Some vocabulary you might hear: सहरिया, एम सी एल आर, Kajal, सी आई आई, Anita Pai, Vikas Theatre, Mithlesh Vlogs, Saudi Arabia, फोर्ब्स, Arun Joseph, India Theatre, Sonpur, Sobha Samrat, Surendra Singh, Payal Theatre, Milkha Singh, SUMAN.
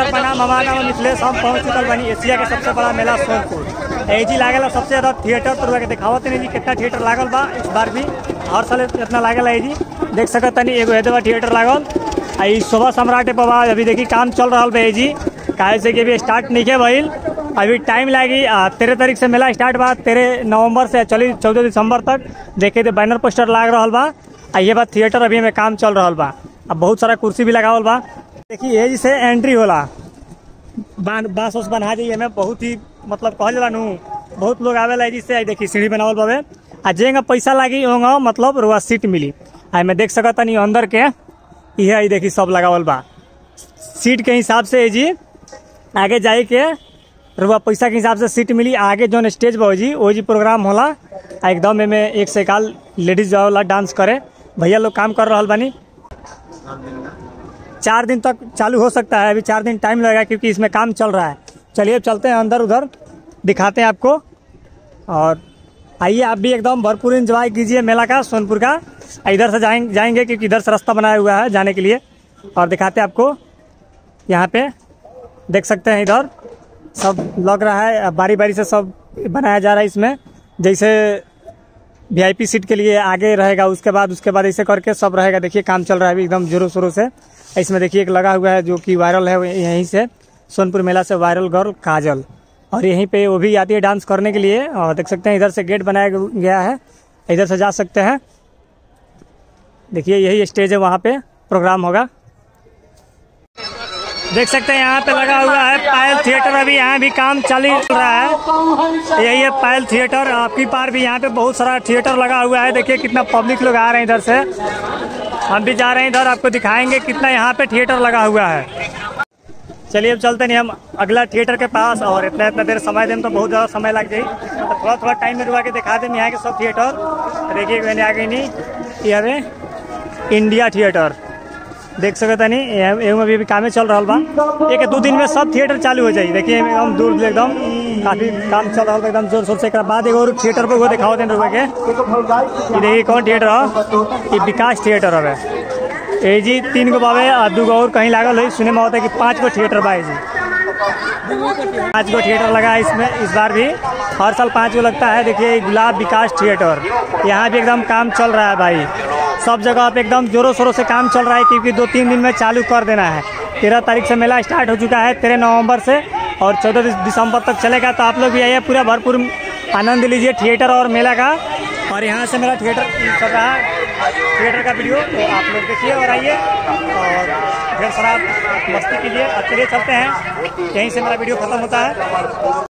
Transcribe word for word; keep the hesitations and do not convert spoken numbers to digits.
अवसर पर ममा नाम मिथिलेश हम पहुँच चुकल बनी एशिया के सबसे बड़ा मेला सोनपुर। एजी लागल सबसे ज़्यादा थिएटर तो रुआ के दिखावत नहीं जी कितना थिएटर लागल बा इस बार भी हर साल इतना लागल है जी देख सकत तनी एगो एदवा थिएटर लागल आ शोभा सम्राट बाबा अभी देखी काम चल रहा है जी काहे से कि अभी स्टार्ट नहीं के भइल अभी टाइम लागी तेरह तारीख से मेला स्टार्ट बा तेरह नवंबर से चली चौदह दिसंबर तक देखे तो बैनर पोस्टर लाग रहा बा आ ये बात थिएटर अभी में काम चल रहा बा अब बहुत सारा कुर्सी भी लगावल बा देखिए एज से एंट्री होला बांस उस बना जाइए में बहुत ही मतलब कहल जाला नू बहुत लोग आवेला एज से देखिए सीढ़ी बनावल बावे आ जेगा पैसा लागी होगा मतलब रुआ सीट मिली आ में देख सकता नहीं अंदर के यह देखिए सब लगावल बा सीट के हिसाब से एजी आगे जाए के रुआ पैसा के हिसाब से सीट मिली आगे जौन स्टेज बी वो जी प्रोग्राम होला आ एकदम में एक से काल लेडीज जावला डांस करे भैया लोग काम कर रहा बानी चार दिन तक चालू हो सकता है अभी चार दिन टाइम लगेगा क्योंकि इसमें काम चल रहा है। चलिए अब चलते हैं अंदर उधर दिखाते हैं आपको और आइए आप भी एकदम भरपूर एंजॉय कीजिए मेला का सोनपुर का। इधर से जाएंगे जाएंगे क्योंकि इधर से रास्ता बनाया हुआ है जाने के लिए और दिखाते हैं आपको यहाँ पे देख सकते हैं इधर सब लग रहा है बारी बारी से सब बनाया जा रहा है इसमें जैसे वी आई पी सीट के लिए आगे रहेगा उसके बाद उसके बाद ऐसे करके सब रहेगा। देखिए काम चल रहा है अभी एकदम जोरों शोरों से। इसमें देखिए एक लगा हुआ है जो कि वायरल है यहीं से सोनपुर मेला से वायरल गर्ल काजल और यहीं पे वो भी आती है डांस करने के लिए और देख सकते हैं इधर से गेट बनाया गया है इधर से जा सकते हैं। देखिए यही स्टेज है वहाँ पे प्रोग्राम होगा देख सकते हैं यहाँ पे लगा हुआ है पायल थिएटर अभी यहाँ भी काम चल रहा है यही है पायल थिएटर। आपकी पार भी यहाँ पे बहुत सारा थिएटर लगा हुआ है देखिए कितना पब्लिक लोग आ रहे हैं इधर से हम भी जा रहे हैं इधर आपको दिखाएंगे कितना यहाँ पे थिएटर लगा हुआ है। चलिए अब चलते नहीं हम अगला थिएटर के पास और इतना इतना देर समय दें तो बहुत ज़्यादा समय लग जाए तो थोड़ा थोड़ा टाइम में रुआ के दिखा दें यहाँ के सब थिएटर। देखिए मैंने आगे नहीं यह है इंडिया थिएटर देख सकते नहीं एहू में भी, भी कामें चल रहा बा एक दो दिन में सब थिएटर चालू हो जाए। देखिए एकदम दूर एकदम काफ़ी काम चल रहा एकदम जोर शोर से एक बाद एगो और थिएटर पर वो दिखाओ दें रुपये के देखिए कौन थिएटर है ये विकास थिएटर है ए जी तीन गो बाबे और दूगो और कहीं लागल है सुने में होता है कि पाँच गो थिएटर बा जी पाँच गो थिएटर लगा है इसमें इस बार भी हर साल पाँच गो लगता है। देखिए गुलाब विकास थिएटर यहाँ भी एकदम काम चल रहा है भाई सब जगह पे एकदम जोरों शोरों से काम चल रहा है क्योंकि दो तीन दिन में चालू कर देना है। तेरह तारीख से मेला स्टार्ट हो चुका है तेरह नवंबर से और चौदह दिसंबर तक चलेगा तो आप लोग भी आइए पूरा भरपूर आनंद लीजिए थिएटर और मेला का। और यहाँ से मेरा थिएटर चल रहा है थिएटर का वीडियो तो आप लोग देखिए और आइए और ढेर सारा मस्ती कीजिए। अब चलिए चलते हैं यहीं से मेरा वीडियो खत्म होता है।